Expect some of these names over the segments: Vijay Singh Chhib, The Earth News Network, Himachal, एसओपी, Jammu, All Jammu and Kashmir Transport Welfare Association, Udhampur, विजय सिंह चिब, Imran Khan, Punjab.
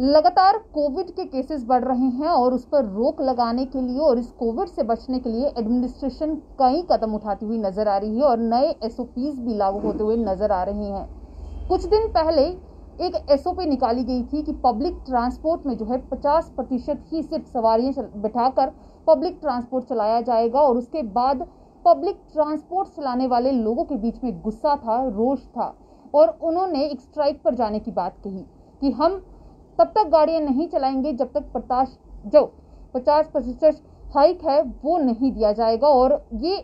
लगातार कोविड के केसेस बढ़ रहे हैं और उस पर रोक लगाने के लिए और इस कोविड से बचने के लिए एडमिनिस्ट्रेशन कई कदम उठाती हुई नजर आ रही है और नए एसओपीज भी लागू होते हुए नजर आ रहे हैं। कुछ दिन पहले एक एसओपी निकाली गई थी कि पब्लिक ट्रांसपोर्ट में जो है 50% ही सिर्फ सवारियाँ बिठाकर पब्लिक ट्रांसपोर्ट चलाया जाएगा और उसके बाद पब्लिक ट्रांसपोर्ट चलाने वाले लोगों के बीच में गुस्सा था, रोष था और उन्होंने एक स्ट्राइक पर जाने की बात कही कि हम तब तक गाड़ियां नहीं चलाएंगे जब तक जो 50% हाइक है वो नहीं दिया जाएगा। और ये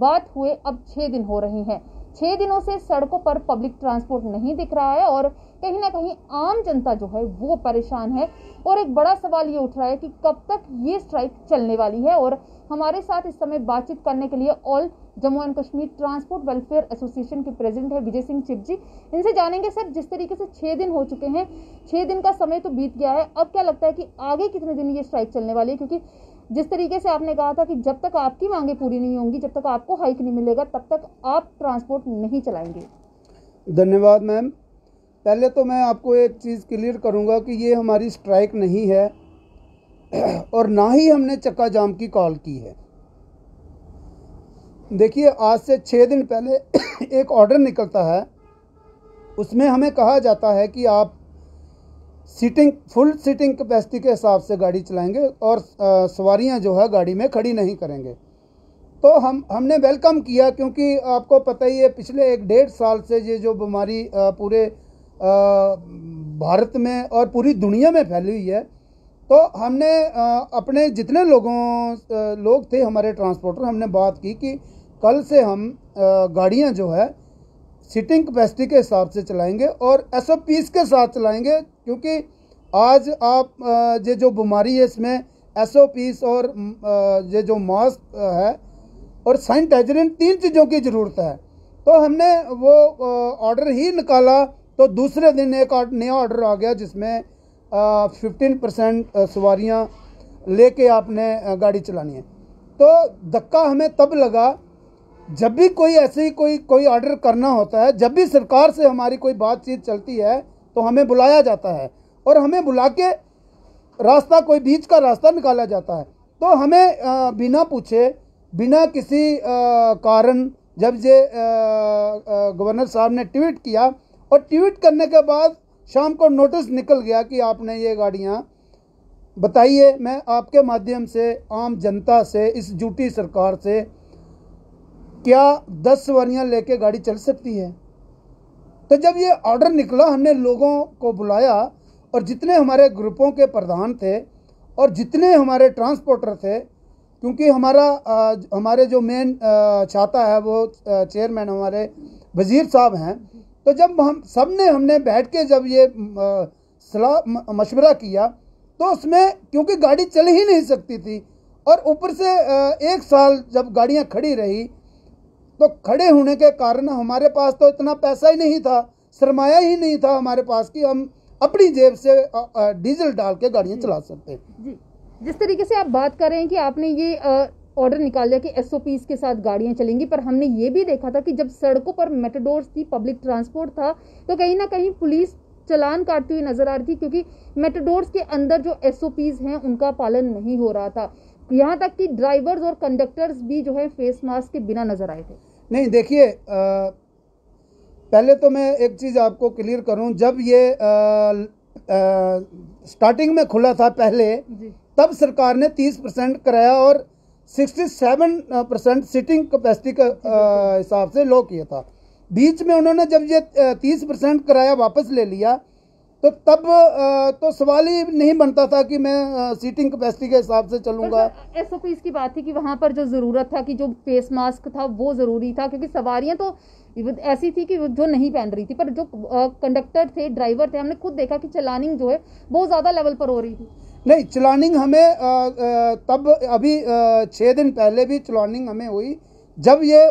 बात हुए अब 6 दिन हो रहे हैं। 6 दिनों से सड़कों पर पब्लिक ट्रांसपोर्ट नहीं दिख रहा है और कहीं ना कहीं आम जनता जो है वो परेशान है और एक बड़ा सवाल ये उठ रहा है कि कब तक ये स्ट्राइक चलने वाली है। और हमारे साथ इस समय बातचीत करने के लिए all Jammu and Kashmir transport welfare association के प्रेसिडेंट है विजय सिंह चिब जी। इनसे जानेंगे सर, जिस तरीके से 6 दिन हो चुके हैं, 6 दिन का समय तो बीत गया है, अब क्या लगता है कि आगे कितने दिन ये स्ट्राइक चलने वाली है? क्योंकि जिस तरीके से आपने कहा था कि जब तक आपकी मांगे पूरी नहीं होंगी, जब तक आपको हाइक नहीं मिलेगा, तब तक आप ट्रांसपोर्ट नहीं चलाएंगे। धन्यवाद मैम। पहले तो मैं आपको एक चीज़ क्लियर करूँगा कि ये हमारी स्ट्राइक नहीं है और ना ही हमने चक्का जाम की कॉल की है। देखिए, आज से 6 दिन पहले एक ऑर्डर निकलता है, उसमें हमें कहा जाता है कि आप फुल सीटिंग कैपेसिटी के हिसाब से गाड़ी चलाएंगे और सवारियां जो है गाड़ी में खड़ी नहीं करेंगे। तो हमने वेलकम किया, क्योंकि आपको पता ही है पिछले 1-1.5 साल से ये जो बीमारी पूरे भारत में और पूरी दुनिया में फैली हुई है। तो हमने अपने जितने लोग थे हमारे ट्रांसपोर्टर, हमने बात की कि कल से हम गाड़ियां जो है सीटिंग कैपेसिटी के हिसाब से चलाएंगे और एसओपीस के साथ चलाएंगे, क्योंकि आज आप ये जो बीमारी है इसमें एसओपीस और ये जो मास्क है और सैनिटाइजर, इन 3 चीज़ों की ज़रूरत है। तो हमने वो ऑर्डर ही निकाला तो दूसरे दिन एक नया ऑर्डर आ गया जिसमें 15% सवारियाँ लेके आपने गाड़ी चलानी है। तो धक्का हमें तब लगा जब भी कोई ऐसे ही कोई ऑर्डर करना होता है, जब भी सरकार से हमारी कोई बातचीत चलती है तो हमें बुलाया जाता है और हमें बुला के रास्ता, कोई बीच का रास्ता निकाला जाता है। तो हमें बिना पूछे, बिना किसी कारण, जब ये गवर्नर साहब ने ट्वीट किया और ट्वीट करने के बाद शाम को नोटिस निकल गया कि आपने ये गाड़ियाँ बताइए। मैं आपके माध्यम से आम जनता से, इस झूठी सरकार से, क्या 10 सवारियाँ लेके गाड़ी चल सकती है? तो जब ये ऑर्डर निकला हमने लोगों को बुलाया और जितने हमारे ग्रुपों के प्रधान थे और जितने हमारे ट्रांसपोर्टर थे, क्योंकि हमारे जो मेन छाता है वो चेयरमैन हमारे वजीर साहब हैं। तो जब हमने बैठ के जब ये सलाह मशवरा किया तो उसमें, क्योंकि गाड़ी चल ही नहीं सकती थी और ऊपर से 1 साल जब गाड़ियां खड़ी रही, तो खड़े होने के कारण हमारे पास तो इतना पैसा ही नहीं था, सरमाया ही नहीं था हमारे पास कि हम अपनी जेब से डीजल डाल के गाड़ियाँ चला सकते। जी, जिस तरीके से आप बात कर रहे हैं कि आपने ये ऑर्डर निकाल लिया कि एसओपीस के साथ गाड़ियां चलेंगी, पर हमने ये भी देखा था कि जब सड़कों पर मेटाडोर्स थी, पब्लिक ट्रांसपोर्ट था, तो कहीं ना कहीं पुलिस चलान काटती हुई नजर आ रही थी, क्योंकि मेटाडोर्स के अंदर जो एसओपीस हैं उनका पालन नहीं हो रहा था। यहाँ तक कि ड्राइवर्स और कंडक्टर्स भी जो है फेस मास्क के बिना नजर आए थे। नहीं, देखिए, पहले तो मैं एक चीज़ आपको क्लियर करूँ, जब ये स्टार्टिंग में खुला था पहले, तब सरकार ने 30% कराया और 67% सीटिंग कैपेसिटी के हिसाब से लो किया था। बीच में उन्होंने जब ये 30% किराया वापस ले लिया तो तब तो सवाल ही नहीं बनता था कि मैं सीटिंग कैपेसिटी के हिसाब से चलूँगा। एसओपी इसकी बात थी कि वहाँ पर जो ज़रूरत था कि जो फेस मास्क था वो ज़रूरी था, क्योंकि सवारियाँ तो ऐसी थी कि जो नहीं पहन रही थी, पर जो कंडक्टर थे, ड्राइवर थे, हमने खुद देखा कि चलानिंग जो है बहुत ज़्यादा लेवल पर हो रही थी। नहीं, चलानिंग हमें तब अभी 6 दिन पहले भी चलानिंग हमें हुई जब ये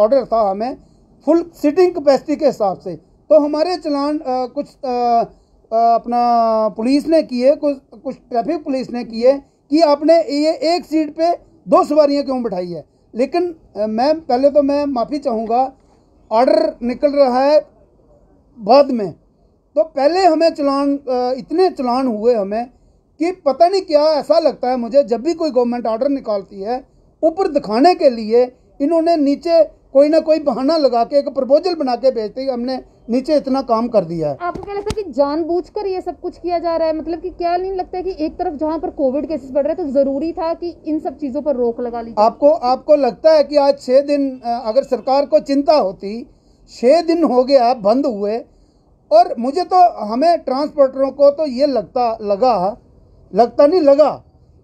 ऑर्डर था हमें फुल सीटिंग कैपेसिटी के हिसाब से। तो हमारे चलान अपना पुलिस ने किए, कुछ ट्रैफिक पुलिस ने किए कि आपने ये 1 सीट पे 2 सवारियां क्यों बिठाई है। लेकिन मैम, पहले तो मैं माफ़ी चाहूँगा, ऑर्डर निकल रहा है बाद में, तो पहले हमें इतने चलान हुए हमें कि पता नहीं क्या, ऐसा लगता है मुझे जब भी कोई गवर्नमेंट ऑर्डर निकालती है ऊपर दिखाने के लिए इन्होंने नीचे कोई ना कोई बहाना लगा के एक प्रपोजल बना के भेजते हमने नीचे इतना काम कर दिया है। आपको क्या लगता है कि जानबूझकर ये सब कुछ किया जा रहा है? मतलब कि क्या नहीं लगता है कि एक तरफ जहाँ पर कोविड केसेस बढ़ रहे हैं तो जरूरी था कि इन सब चीज़ों पर रोक लगा ली? आपको लगता है कि आज 6 दिन अगर सरकार को चिंता होती, 6 दिन हो गया बंद हुए, और मुझे तो हमें ट्रांसपोर्टरों को तो ये लगता नहीं लगा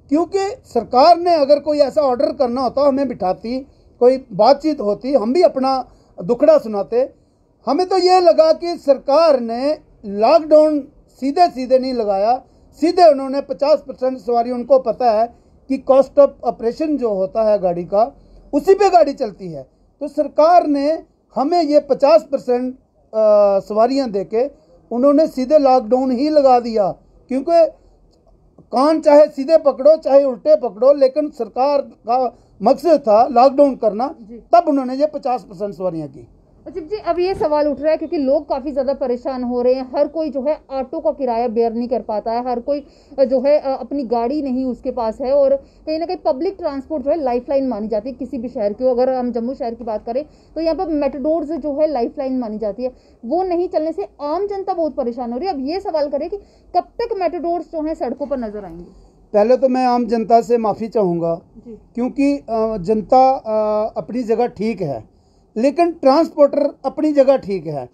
क्योंकि सरकार ने अगर कोई ऐसा ऑर्डर करना होता हमें बिठाती, कोई बातचीत होती, हम भी अपना दुखड़ा सुनाते। हमें तो ये लगा कि सरकार ने लॉकडाउन सीधे नहीं लगाया, सीधे उन्होंने 50% सवारी, उनको पता है कि कॉस्ट ऑफ ऑपरेशन जो होता है गाड़ी का उसी पे गाड़ी चलती है, तो सरकार ने हमें ये 50% सवारियां देके उन्होंने सीधे लॉकडाउन ही लगा दिया, क्योंकि कान चाहे सीधे पकड़ो चाहे उल्टे पकड़ो, लेकिन सरकार का मकसद था लॉकडाउन करना, तब उन्होंने ये 50% सवारियाँ की। जी, अब ये सवाल उठ रहा है क्योंकि लोग काफ़ी ज़्यादा परेशान हो रहे हैं, हर कोई जो है ऑटो का किराया बेयर नहीं कर पाता है, हर कोई जो है अपनी गाड़ी नहीं उसके पास है, और कहीं ना कहीं पब्लिक ट्रांसपोर्ट जो है लाइफलाइन मानी जाती है किसी भी शहर की। अगर हम जम्मू शहर की बात करें तो यहाँ पर मेटाडोर्स जो है लाइफलाइन मानी जाती है, वो नहीं चलने से आम जनता बहुत परेशान हो रही है। अब ये सवाल करें कि कब तक मेटाडोर्स जो हैं सड़कों पर नजर आएंगे? पहले तो मैं आम जनता से माफ़ी चाहूँगा क्योंकि जनता अपनी जगह ठीक है, लेकिन ट्रांसपोर्टर अपनी जगह ठीक है।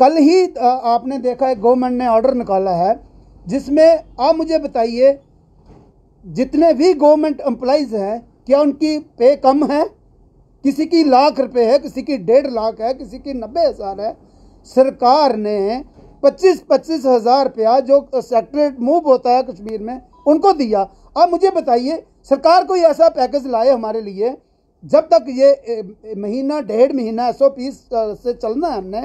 कल ही आपने देखा है गवर्नमेंट ने ऑर्डर निकाला है, जिसमें आप मुझे बताइए जितने भी गवर्नमेंट एम्प्लॉइज़ हैं क्या उनकी पे कम है? किसी की लाख रुपए है, किसी की 1.5 लाख है, किसी की 90,000 है। सरकार ने 25,000 रुपया जो सेक्रेटरेट मूव होता है कश्मीर में उनको दिया। आप मुझे बताइए सरकार कोई ऐसा पैकेज लाए हमारे लिए, जब तक ये महीना 1.5 महीना SOP से चलना है हमने,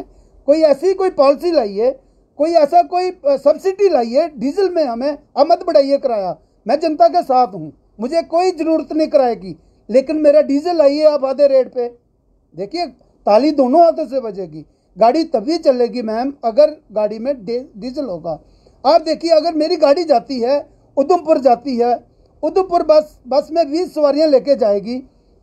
कोई ऐसी कोई पॉलिसी लाइए, कोई ऐसा कोई सब्सिडी लाइए डीजल में हमें, अब मत बढ़ाइए किराया, मैं जनता के साथ हूँ, मुझे कोई ज़रूरत नहीं किराए की, लेकिन मेरा डीजल लाइए आप आधे रेट पे। देखिए ताली दोनों हाथों से बजेगी, गाड़ी तभी चलेगी मैम अगर गाड़ी में डीजल होगा। आप देखिए अगर मेरी गाड़ी जाती है उधमपुर जाती है, उधमपुर बस में 20 सवारियाँ लेके जाएगी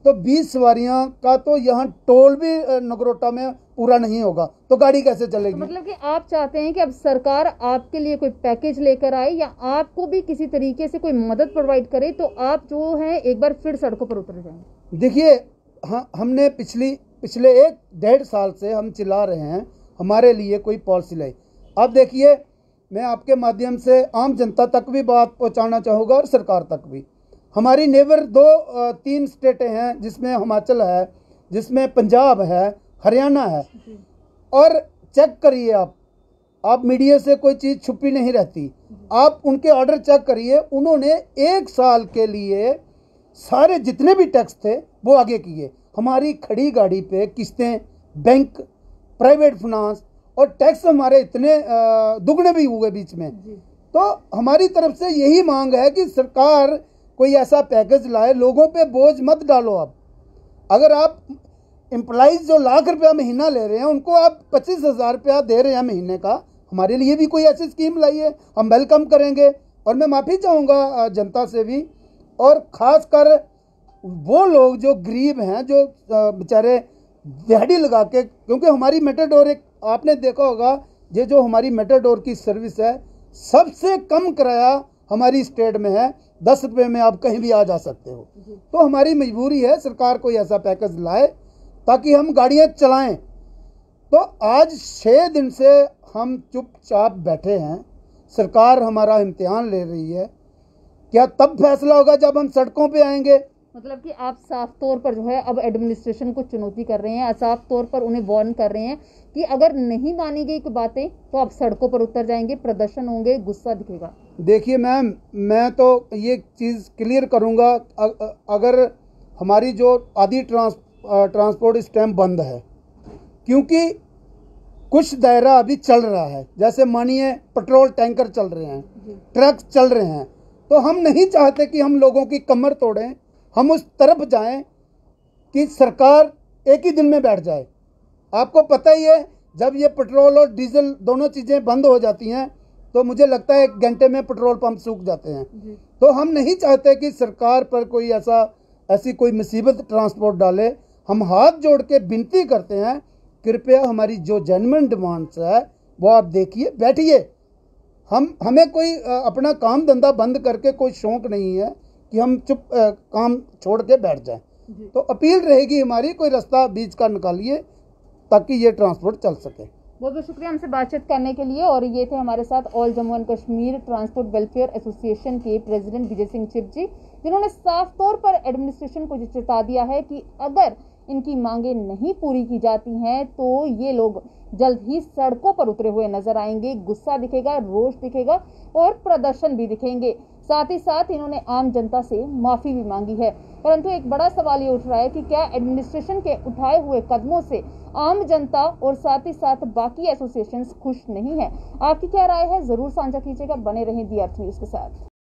तो 20 सवारियां का तो यहाँ टोल भी नगरोटा में पूरा नहीं होगा, तो गाड़ी कैसे चलेगी? तो मतलब कि आप चाहते हैं कि अब सरकार आपके लिए कोई पैकेज लेकर आए या आपको भी किसी तरीके से कोई मदद प्रोवाइड करे तो आप जो है एक बार फिर सड़कों पर उतर जाएं। देखिए हमने पिछले 1.5 साल से हम चिल्ला रहे हैं, हमारे लिए कोई पॉलिसी लाई। आप देखिए मैं आपके माध्यम से आम जनता तक भी बात पहुँचाना चाहूँगा और सरकार तक भी। हमारी नेबर 2-3 स्टेटें हैं, जिसमें हिमाचल है, जिसमें पंजाब है, हरियाणा है, और चेक करिए आप मीडिया से कोई चीज़ छुपी नहीं रहती, आप उनके ऑर्डर चेक करिए, उन्होंने 1 साल के लिए सारे जितने भी टैक्स थे वो आगे किए। हमारी खड़ी गाड़ी पे किस्तें, बैंक, प्राइवेट फाइनेंस और टैक्स हमारे इतने दुगने भी हुए बीच में। तो हमारी तरफ से यही मांग है कि सरकार कोई ऐसा पैकेज लाए, लोगों पे बोझ मत डालो। आप अगर आप एम्प्लॉइज जो लाख रुपया महीना ले रहे हैं उनको आप 25,000 रुपया दे रहे हैं महीने का, हमारे लिए भी कोई ऐसी स्कीम लाइए, हम वेलकम करेंगे। और मैं माफ़ी चाहूँगा जनता से भी, और ख़ासकर वो लोग जो गरीब हैं, जो बेचारे दिहाड़ी लगा के, क्योंकि हमारी मेटाडोर, एक आपने देखा होगा ये जो हमारी मेटाडोर की सर्विस है सबसे कम किराया हमारी स्टेट में है, 10 रुपये में आप कहीं भी आ जा सकते हो। तो हमारी मजबूरी है सरकार कोई ऐसा पैकेज लाए ताकि हम गाड़ियाँ चलाएं। तो आज 6 दिन से हम चुपचाप बैठे हैं, सरकार हमारा इम्तिहान ले रही है। क्या तब फैसला होगा जब हम सड़कों पे आएंगे? मतलब कि आप साफ तौर पर जो है अब एडमिनिस्ट्रेशन को चुनौती कर रहे हैं, साफ तौर पर उन्हें वार्न कर रहे हैं कि अगर नहीं मानी गई बातें तो आप सड़कों पर उतर जाएंगे, प्रदर्शन होंगे, गुस्सा दिखेगा। देखिए मैम, मैं तो ये चीज़ क्लियर करूँगा, अगर हमारी जो आधी ट्रांसपोर्ट इस टाइम बंद है क्योंकि कुछ दायरा अभी चल रहा है, जैसे मानिए पेट्रोल टैंकर चल रहे हैं, ट्रक चल रहे हैं, तो हम नहीं चाहते कि हम लोगों की कमर तोड़ें, हम उस तरफ जाएं कि सरकार एक ही दिन में बैठ जाए। आपको पता ही है जब ये पेट्रोल और डीजल दोनों चीज़ें बंद हो जाती हैं तो मुझे लगता है 1 घंटे में पेट्रोल पंप सूख जाते हैं। तो हम नहीं चाहते कि सरकार पर कोई ऐसी कोई मुसीबत ट्रांसपोर्ट डाले। हम हाथ जोड़ के विनती करते हैं, कृपया हमारी जो जेन्युइन डिमांड्स है वो आप देखिए, बैठिए। हमें कोई अपना काम धंधा बंद करके कोई शौक नहीं है कि हम चुप काम छोड़ के बैठ जाएं। तो अपील रहेगी हमारी, कोई रास्ता बीच का निकालिए ताकि ये ट्रांसपोर्ट चल सके। बहुत बहुत शुक्रिया हमसे बातचीत करने के लिए। और ये थे हमारे साथ all Jammu and Kashmir transport welfare association के प्रेसिडेंट विजय सिंह छिब जी, जिन्होंने साफ तौर पर एडमिनिस्ट्रेशन को चेता दिया है कि अगर इनकी मांगें नहीं पूरी की जाती हैं तो ये लोग जल्द ही सड़कों पर उतरे हुए नजर आएंगे। गुस्सा दिखेगा, रोष दिखेगा और प्रदर्शन भी दिखेंगे। साथ ही साथ इन्होंने आम जनता से माफ़ी भी मांगी है। परंतु एक बड़ा सवाल ये उठ रहा है कि क्या एडमिनिस्ट्रेशन के उठाए हुए कदमों से आम जनता और साथ ही साथ बाकी एसोसिएशंस खुश नहीं है। आपकी क्या राय है, जरूर साझा कीजिएगा। बने रहें दी अर्थ न्यूज़ के साथ।